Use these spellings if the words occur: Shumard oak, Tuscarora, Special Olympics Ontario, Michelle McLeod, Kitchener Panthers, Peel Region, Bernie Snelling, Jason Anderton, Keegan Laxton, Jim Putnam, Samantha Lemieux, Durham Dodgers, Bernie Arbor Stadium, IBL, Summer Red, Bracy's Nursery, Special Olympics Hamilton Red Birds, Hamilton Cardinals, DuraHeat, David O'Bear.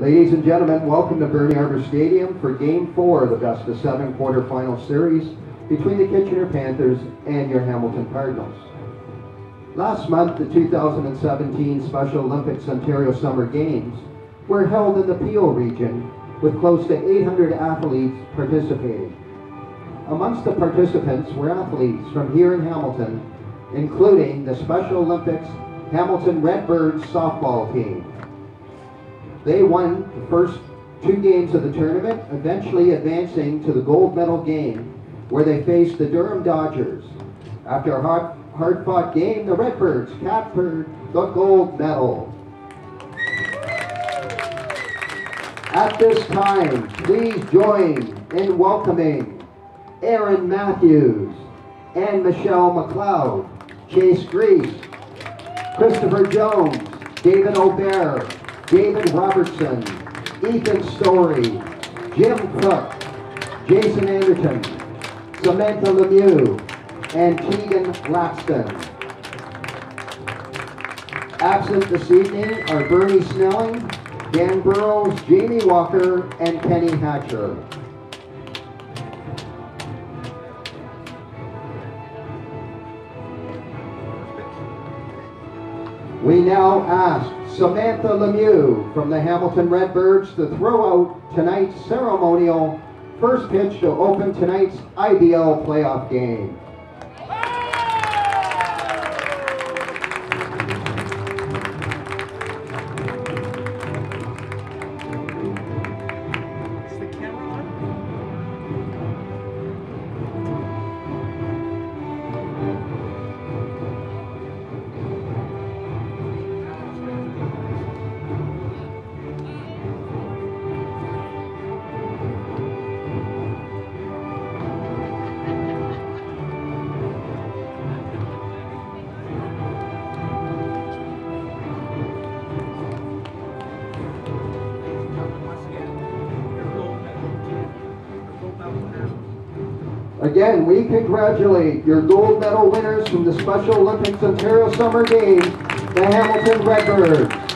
Ladies and gentlemen, welcome to Bernie Arbor Stadium for Game 4 of the best of 7 quarterfinal series between the Kitchener Panthers and your Hamilton Cardinals. Last month, the 2017 Special Olympics Ontario Summer Games were held in the Peel region with close to 800 athletes participating. Amongst the participants were athletes from here in Hamilton, including the Special Olympics Hamilton Red Birds softball team. They won the first 2 games of the tournament, eventually advancing to the gold medal game where they faced the Durham Dodgers. After a hard-fought game, the Red Birds captured the gold medal. At this time, please join in welcoming Aaron Matthews and Michelle McLeod, Chase Grease, Christopher Jones, David O'Bear, David Robertson, Ethan Story, Jim Cook, Jason Anderton, Samantha Lemieux, and Keegan Laxton. Absent this evening are Bernie Snelling, Dan Burrows, Jamie Walker, and Penny Hatcher. We now ask Samantha Lemieux from the Hamilton Red Birds to throw out tonight's ceremonial first pitch to open tonight's IBL playoff game. Again, we congratulate your gold medal winners from the Special Olympics Ontario Summer Games, the Hamilton Red Birds.